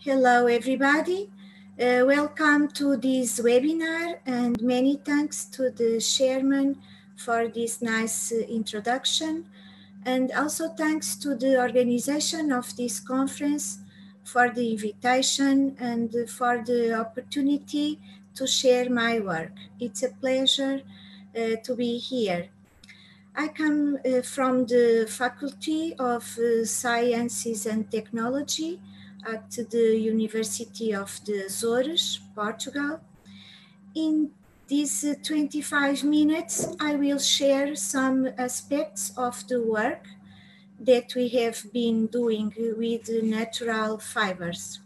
Hello everybody, welcome to this webinar and many thanks to the chairman for this nice introduction, and also thanks to the organization of this conference for the invitation and for the opportunity to share my work. It's a pleasure to be here. I come from the Faculty of Sciences and Technology at the University of the Azores, Portugal. In these 25 minutes, I will share some aspects of the work that we have been doing with natural fibers.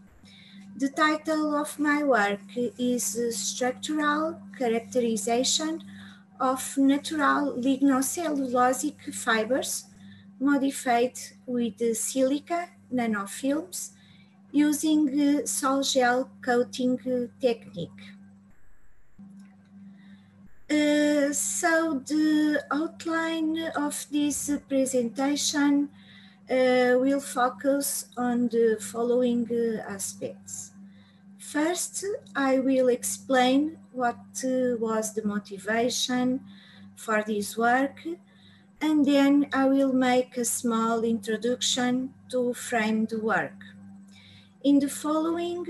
The title of my work is Structural Characterization of Natural Lignocellulosic Fibers Modified with Silica Nanofilms using Sol-gel coating technique. So the outline of this presentation will focus on the following aspects. First, I will explain what was the motivation for this work, and then I will make a small introduction to frame the work. In the following,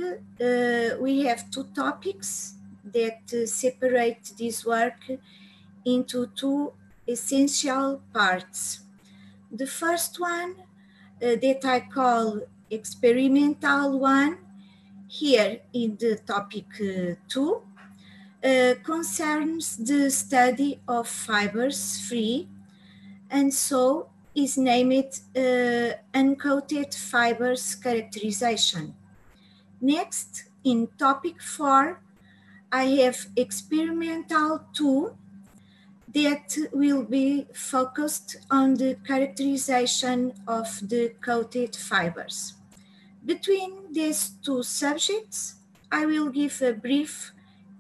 we have two topics that separate this work into two essential parts. The first one that I call experimental one, here in the topic 2, concerns the study of fibers free, and so is named Uncoated Fibers Characterization. Next, in topic 4, I have experimental 2 that will be focused on the characterization of the coated fibers. Between these two subjects, I will give a brief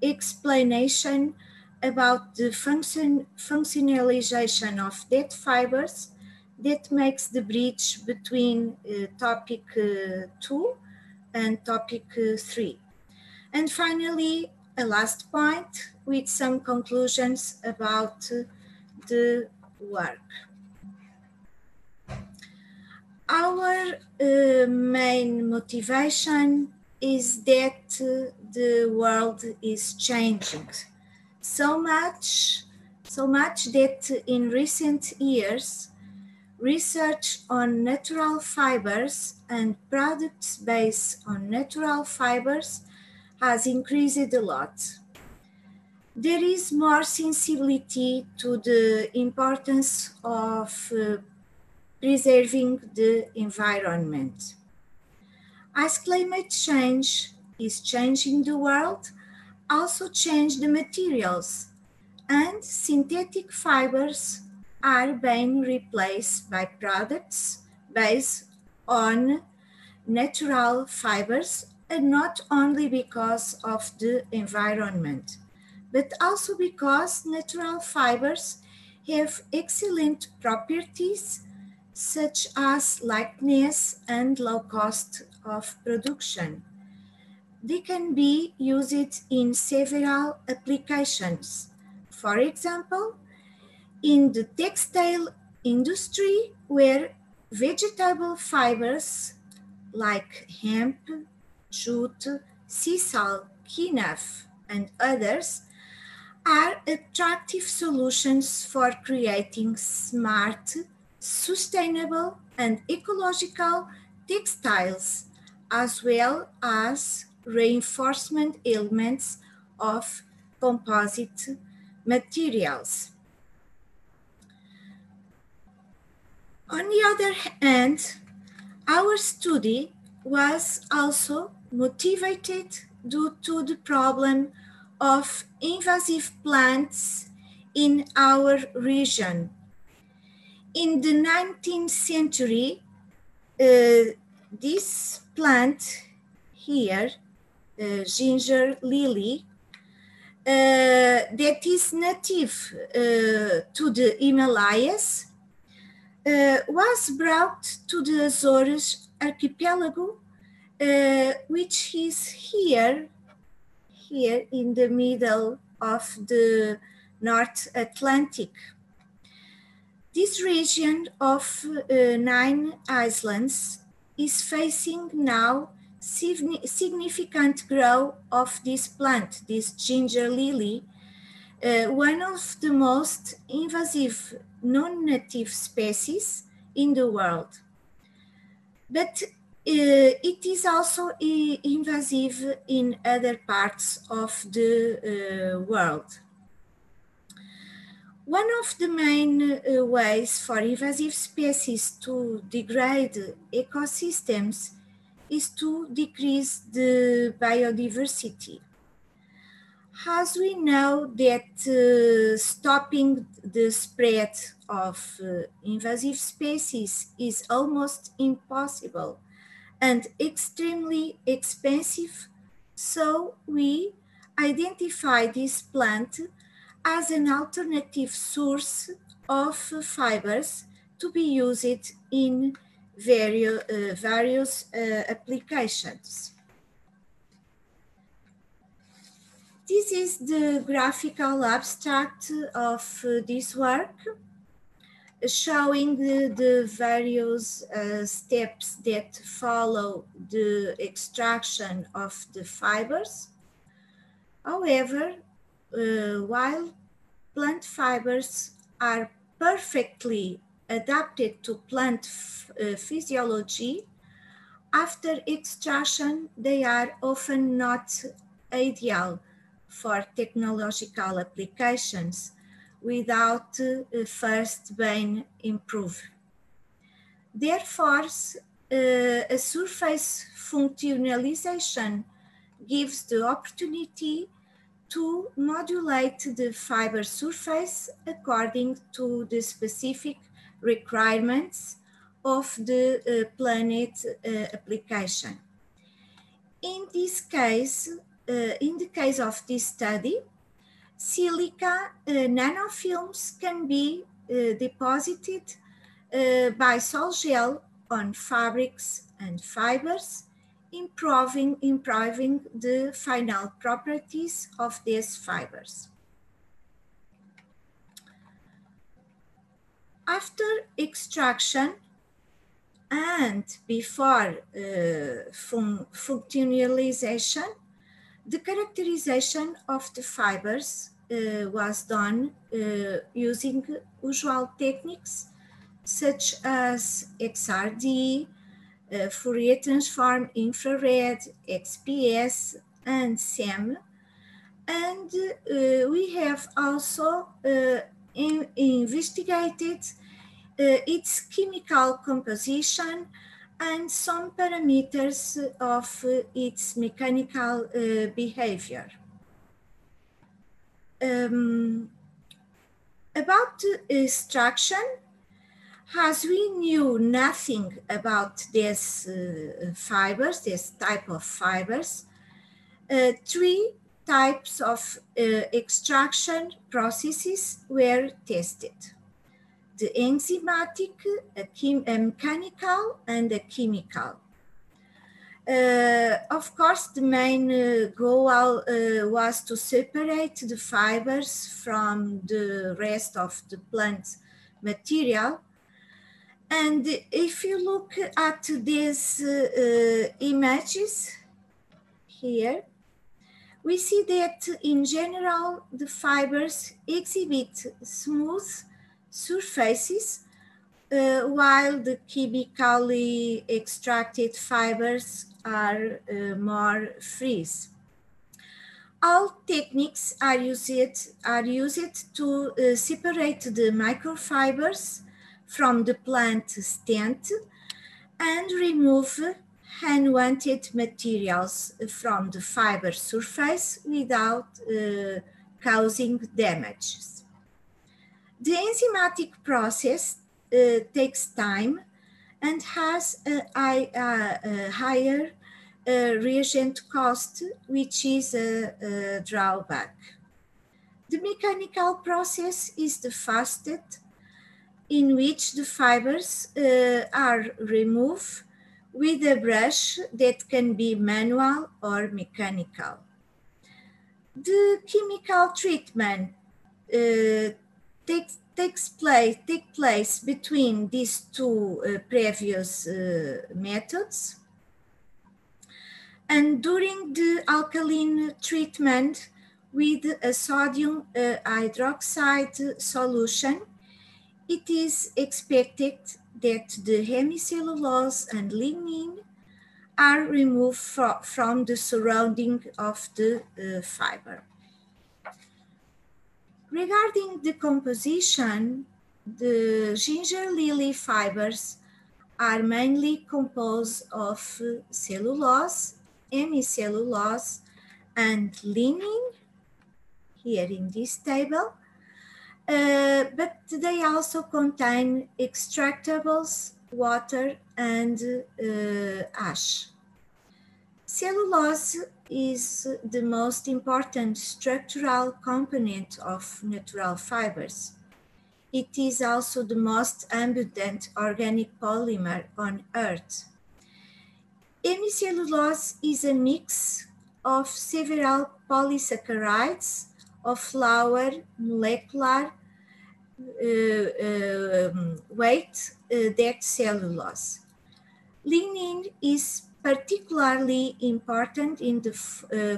explanation about the functionalization of that fibers that makes the bridge between topic 2 and topic 3. And finally, a last point with some conclusions about the work. Our main motivation is that the world is changing so much that in recent years, research on natural fibers and products based on natural fibers has increased a lot. There is more sensibility to the importance of preserving the environment. As climate change is changing the world, also change the materials, and synthetic fibers are being replaced by products based on natural fibers, and not only because of the environment, but also because natural fibers have excellent properties such as lightness and low cost of production. They can be used in several applications. For example, in the textile industry, where vegetable fibers like hemp, jute, sisal, kinaf, and others are attractive solutions for creating smart, sustainable, and ecological textiles, as well as reinforcement elements of composite materials. On the other hand, our study was also motivated due to the problem of invasive plants in our region. In the 19th century, this plant here, ginger lily, that is native to the Himalayas, was brought to the Azores Archipelago which is here in the middle of the North Atlantic. This region of 9 islands is facing now significant growth of this plant, this ginger lily, one of the most invasive non-native species in the world. But it is also invasive in other parts of the world. One of the main ways for invasive species to degrade ecosystems is to decrease the biodiversity. As we know that stopping the spread of invasive species is almost impossible and extremely expensive, so we identify this plant as an alternative source of fibers to be used in various applications. This is the graphical abstract of this work, showing the various steps that follow the extraction of the fibers. However, while plant fibers are perfectly adapted to plant physiology, after extraction they are often not ideal for technological applications without first being improved. Therefore, a surface functionalization gives the opportunity to modulate the fiber surface according to the specific requirements of the planet application. In the case of this study, silica nanofilms can be deposited by Sol-gel on fabrics and fibers, improving the final properties of these fibers. After extraction and before functionalization, the characterization of the fibers was done using usual techniques such as XRD, Fourier transform, infrared, XPS, and SEM. And we have also investigated its chemical composition and some parameters of its mechanical behavior. About extraction, as we knew nothing about these fibers, this type of fibers, three types of extraction processes were tested: the enzymatic, a mechanical, and a chemical. Of course, the main goal was to separate the fibers from the rest of the plant material. And if you look at these images here, we see that in general, the fibers exhibit smooth surfaces, while the chemically extracted fibers are more freeze. All techniques are used to separate the microfibers from the plant stent and remove unwanted materials from the fiber surface without causing damages. The enzymatic process takes time and has a higher reagent cost, which is a drawback. The mechanical process is the fastest, in which the fibers are removed with a brush that can be manual or mechanical. The chemical treatment takes place between these two previous methods. And during the alkaline treatment with a sodium hydroxide solution, it is expected that the hemicellulose and lignin are removed from the surrounding of the fiber. Regarding the composition, the ginger lily fibers are mainly composed of cellulose, hemicellulose, and lignin, here in this table, but they also contain extractables, water, and ash. Cellulose is the most important structural component of natural fibers. It is also the most abundant organic polymer on Earth. Hemicellulose is a mix of several polysaccharides of flour, molecular weight, that cellulose. Lignin is particularly important in the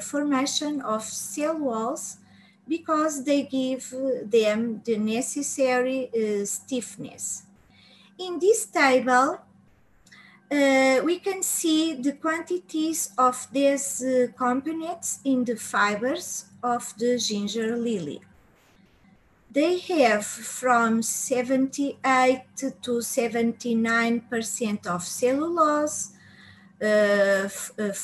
formation of cell walls because they give them the necessary stiffness. In this table, we can see the quantities of these components in the fibers of the ginger lily. They have from 78 to 79% of cellulose, 4.6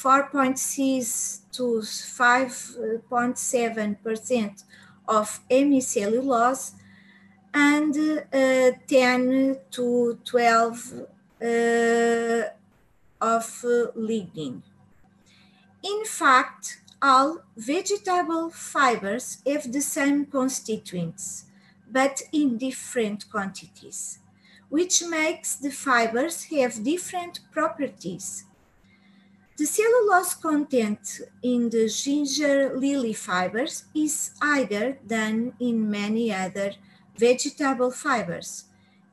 to 5.7% of hemicellulose, and 10 to 12 of lignin. In fact, all vegetable fibers have the same constituents, but in different quantities, which makes the fibers have different properties. The cellulose content in the ginger lily fibers is higher than in many other vegetable fibers,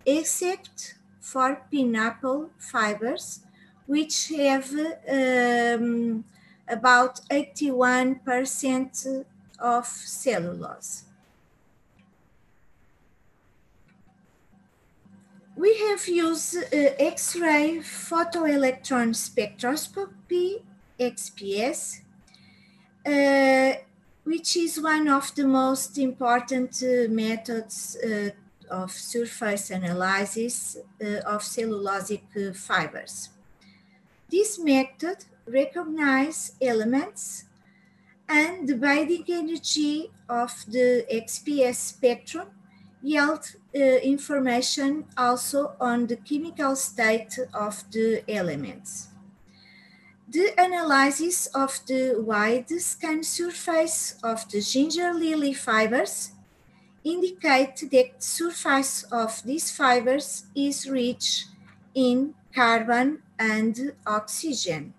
except for pineapple fibers, which have about 81% of cellulose. We have used X-ray photoelectron spectroscopy, XPS, which is one of the most important methods of surface analysis of cellulosic fibers. This method recognizes elements and the binding energy of the XPS spectrum yield information also on the chemical state of the elements. The analysis of the wide scan surface of the ginger lily fibers indicates that the surface of these fibers is rich in carbon and oxygen.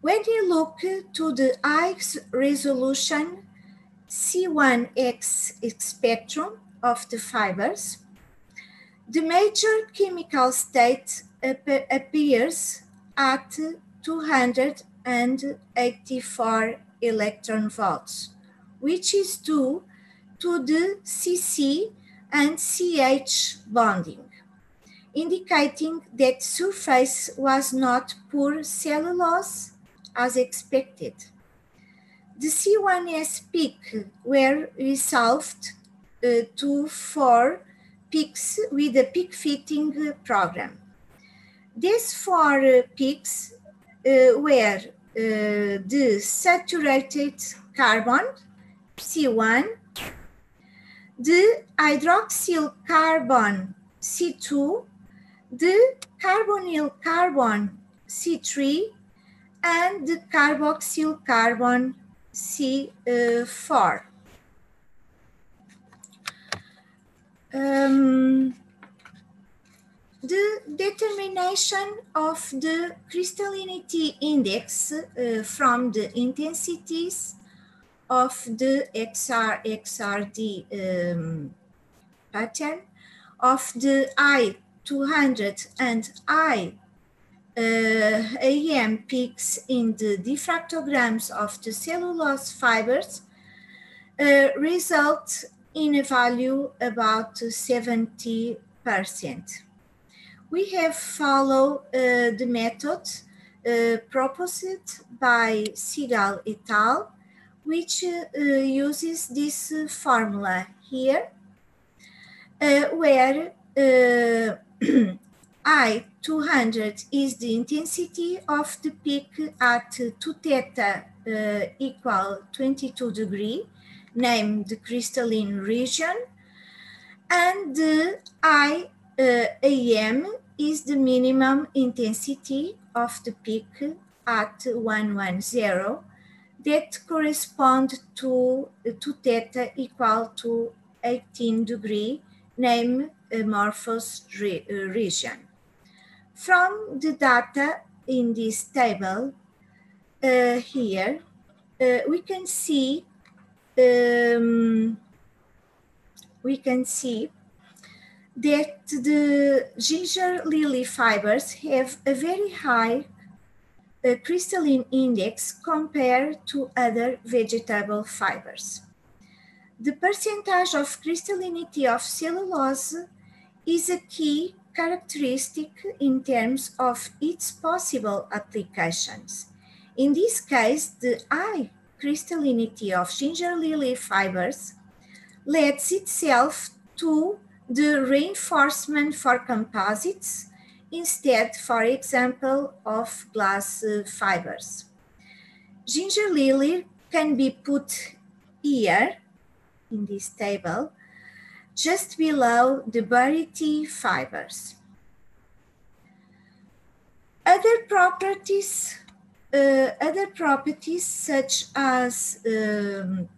When you look to the high resolution C1X spectrum of the fibers, the major chemical state appears at 284 electron volts, which is due to the CC and CH bonding, indicating that surface was not pure cellulose as expected. The C1S peak were resolved to 4 peaks with a peak fitting program. These 4 peaks were the saturated carbon, C1, the hydroxyl carbon, C2, the carbonyl carbon, C3, and the carboxyl carbon, C4. the determination of the crystallinity index from the intensities of the XRD pattern of the I-200 and I-AM peaks in the diffractograms of the cellulose fibers result in a value about 70%. We have followed the method proposed by Sigal et al., which uses this formula here, where I-200 is the intensity of the peak at 2 theta equal 22 degree, named the crystalline region, and the I-AM is the minimum intensity of the peak at 110, that correspond to 2 theta equal to 18 degree, named amorphous region. From the data in this table here, we can see that the ginger lily fibers have a very high crystalline index compared to other vegetable fibers. The percentage of crystallinity of cellulose is a key characteristic in terms of its possible applications. In this case, the high crystallinity of ginger lily fibers lends itself to the reinforcement for composites instead, for example, of glass fibers. Ginger lily can be put here in this table, just below the variety fibers. Other properties such as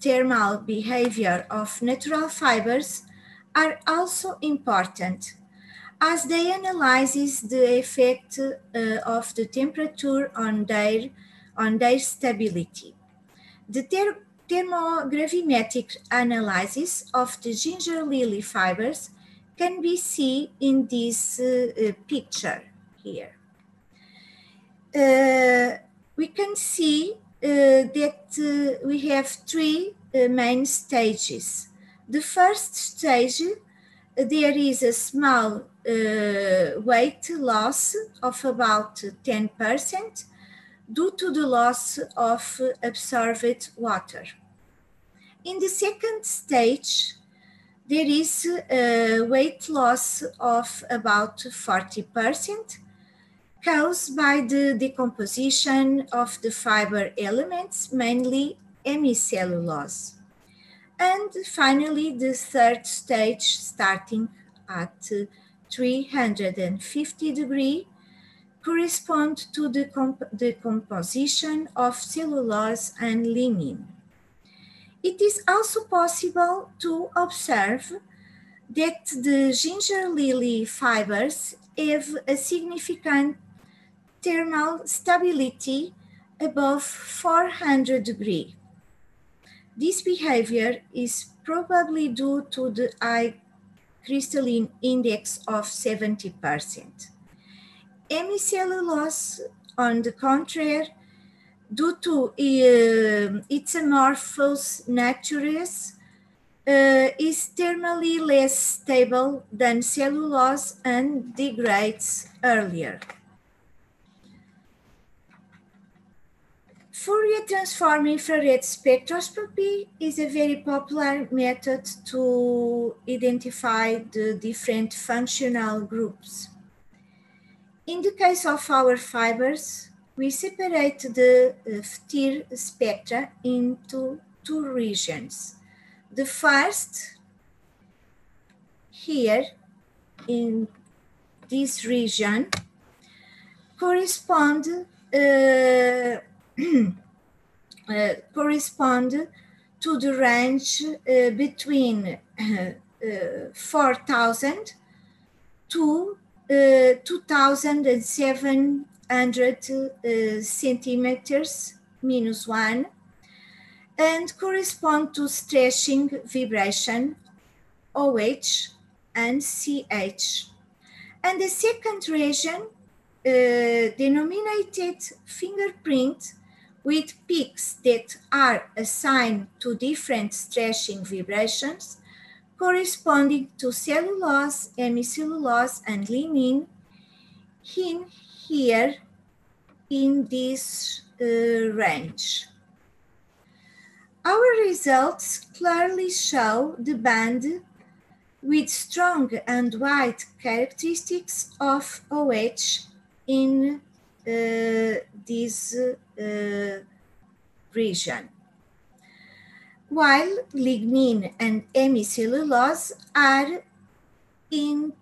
thermal behavior of natural fibers are also important, as they analyze the effect of the temperature on their stability. The thermogravimetric analysis of the ginger lily fibers can be seen in this picture here. We can see that we have three main stages. The first stage, there is a small weight loss of about 10% due to the loss of absorbed water. In the second stage, there is a weight loss of about 40% caused by the decomposition of the fiber elements, mainly hemicellulose. And finally, the third stage, starting at 350 degrees, corresponds to the composition of cellulose and lignin. It is also possible to observe that the ginger lily fibers have a significant thermal stability above 400 degrees. This behavior is probably due to the high crystalline index of 70%. Hemicellulose, on the contrary, due to its amorphous nature, is thermally less stable than cellulose and degrades earlier. Fourier transform infrared spectroscopy is a very popular method to identify the different functional groups. In the case of our fibers, we separate the FTIR spectra into two regions. The first, here in this region, correspond to the range between 4,000 to 2,700 centimeters minus 1 and correspond to stretching vibration OH and CH. And the second region denominated fingerprint with peaks that are assigned to different stretching vibrations corresponding to cellulose, hemicellulose, and lignin in here in this range. Our results clearly show the band with strong and wide characteristics of OH in this region, while lignin and hemicellulose are in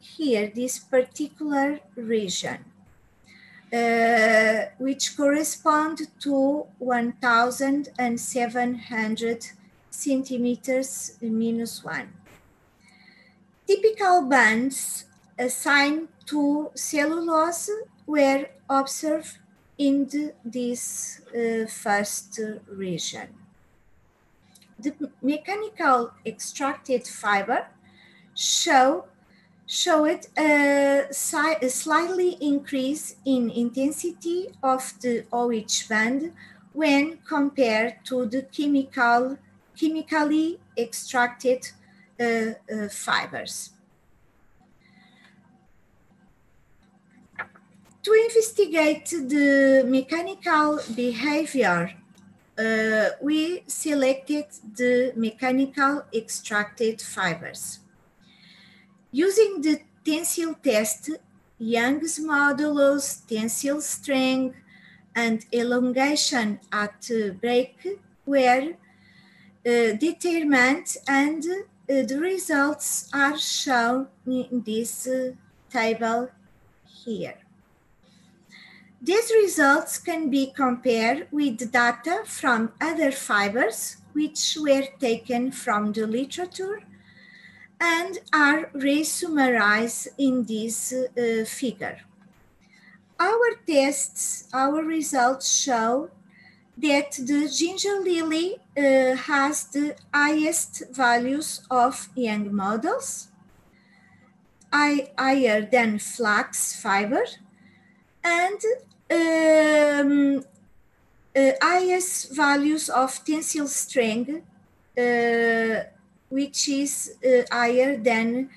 here, this particular region, which correspond to 1,700 centimeters minus 1. Typical bands assigned to cellulose were observed in this first region. The mechanical extracted fiber showed a slightly increase in intensity of the OH band when compared to the chemically extracted fibers. To investigate the mechanical behavior, we selected the mechanical extracted fibers. Using the tensile test, Young's modulus, tensile strength, and elongation at break were determined, and the results are shown in this table here. These results can be compared with data from other fibers which were taken from the literature and are re-summarized in this figure. Our results show that the ginger lily has the highest values of Young modulus, higher than flax fiber, and highest values of tensile strength, which is higher than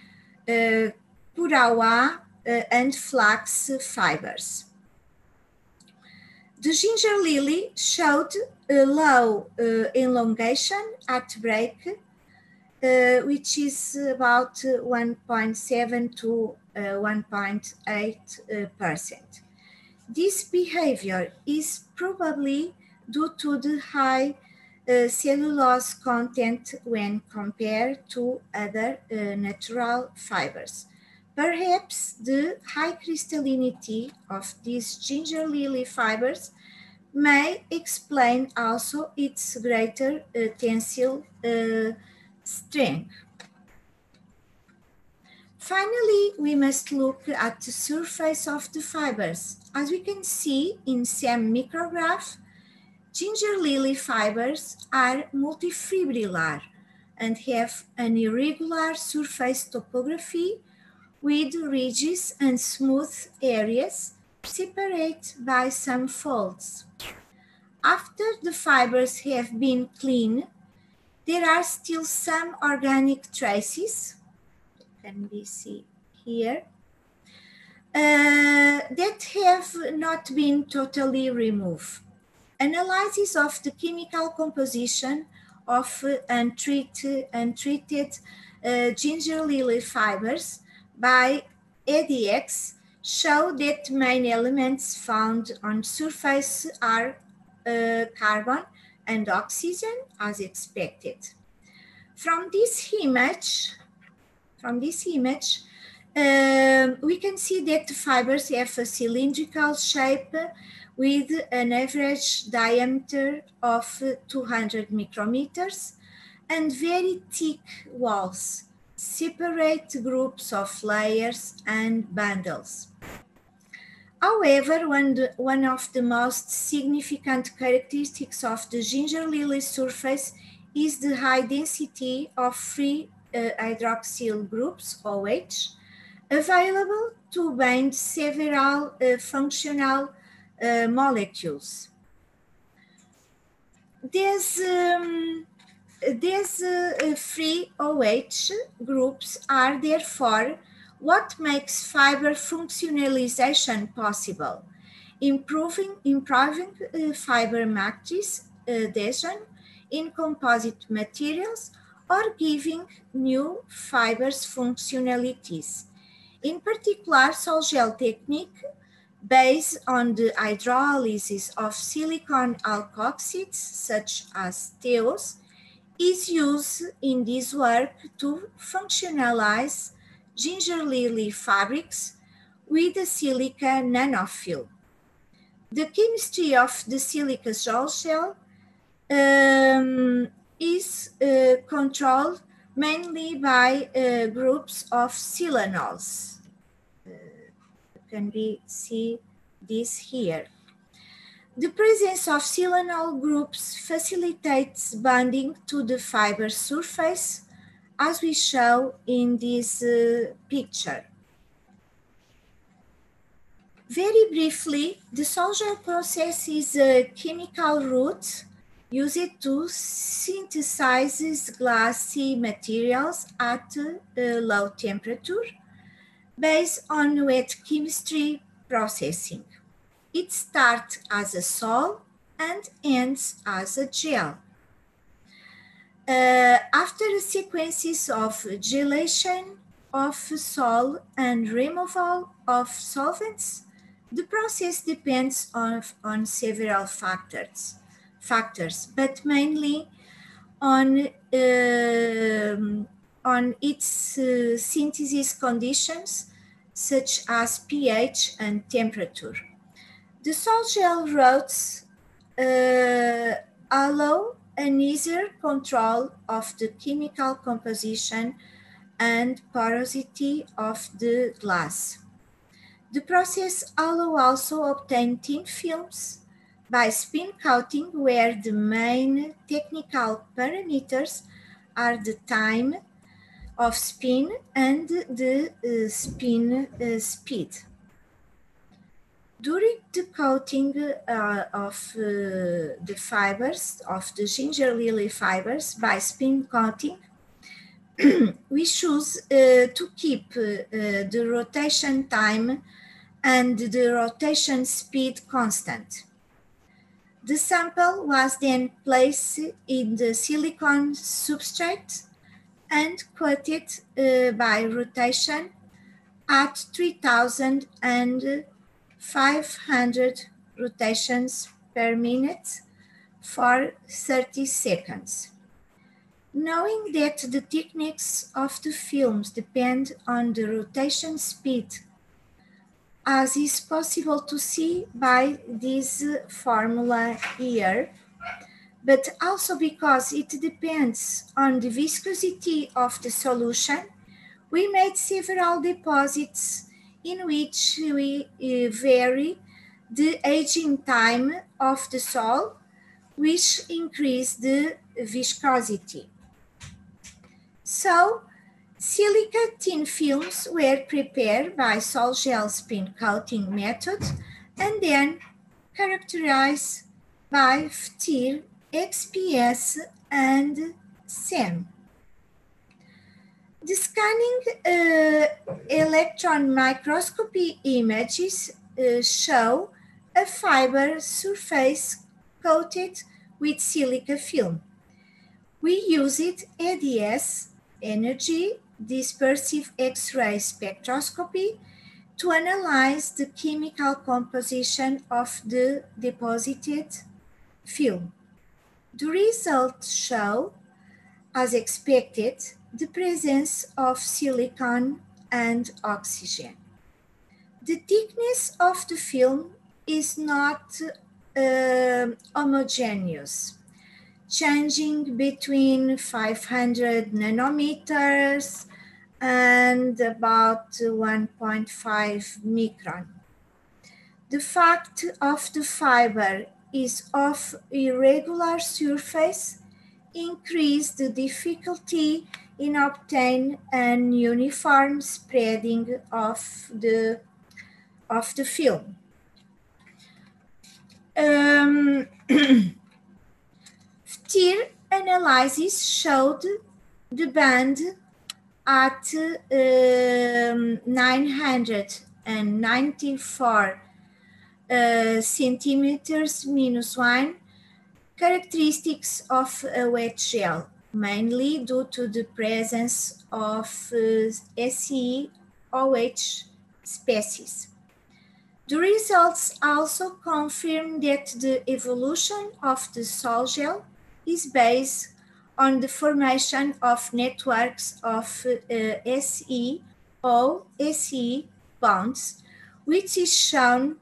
kurawa and flax fibers. The ginger lily showed a low elongation at break, which is about 1.7 to 1.8%. This behavior is probably due to the high cellulose content when compared to other natural fibers. Perhaps the high crystallinity of these ginger lily fibers may explain also its greater tensile strength. Finally, we must look at the surface of the fibers. As we can see in SEM micrograph, ginger lily fibers are multifibrillar and have an irregular surface topography with ridges and smooth areas separated by some folds. After the fibers have been cleaned, there are still some organic traces, can be seen here, that have not been totally removed. Analysis of the chemical composition of untreated ginger lily fibers by EDX show that main elements found on surface are carbon and oxygen, as expected. From this image, we can see that the fibers have a cylindrical shape with an average diameter of 200 micrometers and very thick walls, separate groups of layers and bundles. However, one of the most significant characteristics of the ginger lily surface is the high density of free hydroxyl groups, OH, available to bind several functional molecules. These free OH groups are therefore what makes fiber functionalization possible, improving fiber matrix adhesion in composite materials or giving new fibers functionalities. In particular, Sol-gel technique based on the hydrolysis of silicon alkoxides such as TEOS is used in this work to functionalize ginger lily fabrics with a silica nanofill. The chemistry of the silica Sol-gel is controlled mainly by groups of silanols. Can we see this here? The presence of silanol groups facilitates bonding to the fiber surface, as we show in this picture. Very briefly, the Sol-gel process is a chemical route used to synthesize glassy materials at low temperature based on wet chemistry processing. It starts as a sol and ends as a gel. After sequences of gelation of sol and removal of solvents, the process depends on several factors, but mainly on its synthesis conditions, such as pH and temperature. The Sol-gel routes allow an easier control of the chemical composition and porosity of the glass. The process also obtains thin films by spin coating, where the main technical parameters are the time of spin and the spin speed. During the coating of the fibers, of the ginger lily fibers by spin coating, we choose to keep the rotation time and the rotation speed constant. The sample was then placed in the silicon substrate and coated by rotation at 3,500 rotations per minute for 30 seconds. Knowing that the techniques of the films depend on the rotation speed, as is possible to see by this formula here, but also because it depends on the viscosity of the solution, we made several deposits in which we vary the aging time of the sol, which increase the viscosity. So, silica tin films were prepared by Sol-gel spin coating method and then characterized by FTIR, XPS, and SEM. The scanning electron microscopy images show a fiber surface coated with silica film. We use it EDX, energy dispersive X-ray spectroscopy, to analyze the chemical composition of the deposited film. The results show, as expected, the presence of silicon and oxygen. The thickness of the film is not homogeneous, changing between 500 nanometers and about 1.5 micron. The fact of the fiber is of irregular surface increase the difficulty in obtaining an uniform spreading of the film. FTIR analysis showed the band at 994 centimeters minus 1, characteristics of a wet gel, mainly due to the presence of SEOH species. The results also confirm that the evolution of the sol-gel is based on the formation of networks of SEOH bonds, which is shown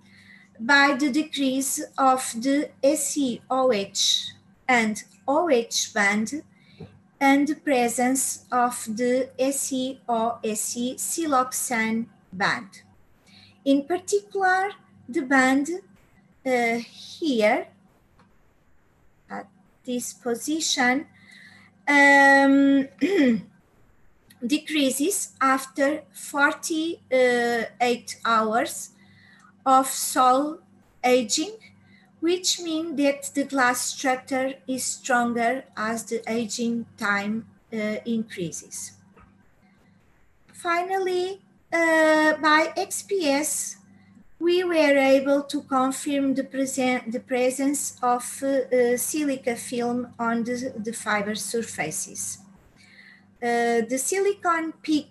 by the decrease of the SEOH and OH band and the presence of the SEOSE siloxane band. In particular, the band here at this position decreases after 48 hours of sol aging, which means that the glass structure is stronger as the aging time increases. Finally, by XPS, we were able to confirm the presence of silica film on the fiber surfaces. The silicon peak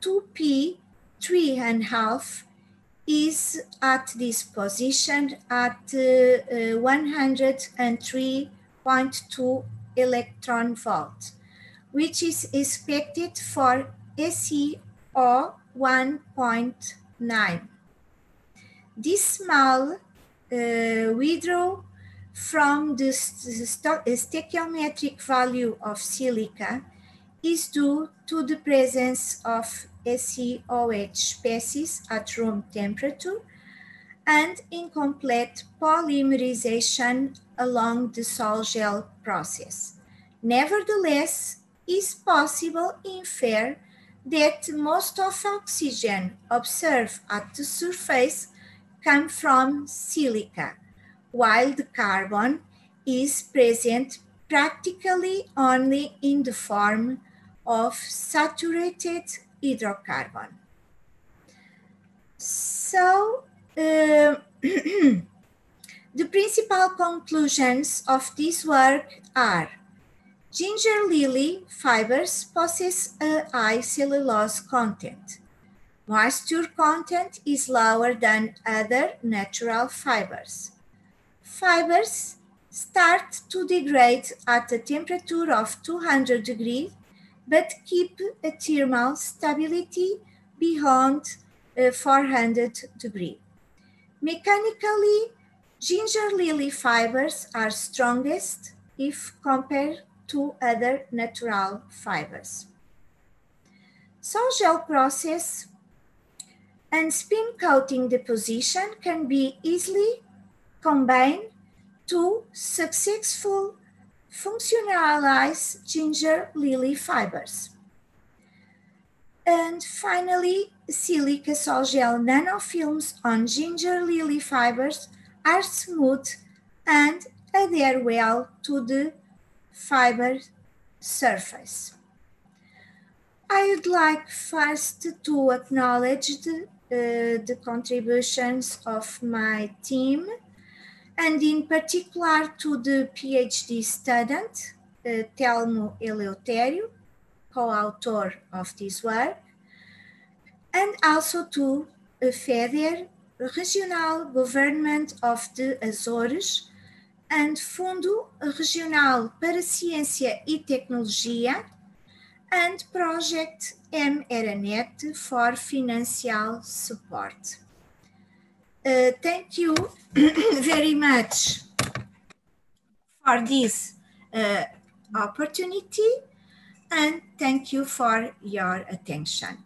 2P3.5 is at this position at 103.2 electron volt, which is expected for SEO 1.9. This small withdrawal from the stoichiometric value of silica is due to the presence of SEOH species at room temperature and incomplete polymerization along the sol-gel process. Nevertheless, it's possible to infer that most of oxygen observed at the surface come from silica, while the carbon is present practically only in the form of saturated hydrocarbon. So, the principal conclusions of this work are: ginger lily fibers possess a high cellulose content. Moisture content is lower than other natural fibers. Fibers start to degrade at a temperature of 200 degrees, but keep a thermal stability beyond 400 degrees. Mechanically, ginger lily fibers are strongest if compared to other natural fibers. Sol-gel process and spin coating deposition can be easily combined to successful functionalize ginger lily fibers. And finally, silica sol-gel nanofilms on ginger lily fibers are smooth and adhere well to the fiber surface. I would like first to acknowledge the contributions of my team, and in particular to the PhD student, Telmo Eleutério, co-author of this work, and also to FEDER, Regional Government of the Azores, and Fundo Regional para Ciência e Tecnologia, and Project M-ERANET for financial support. Thank you very much for this opportunity. and thank you for your attention.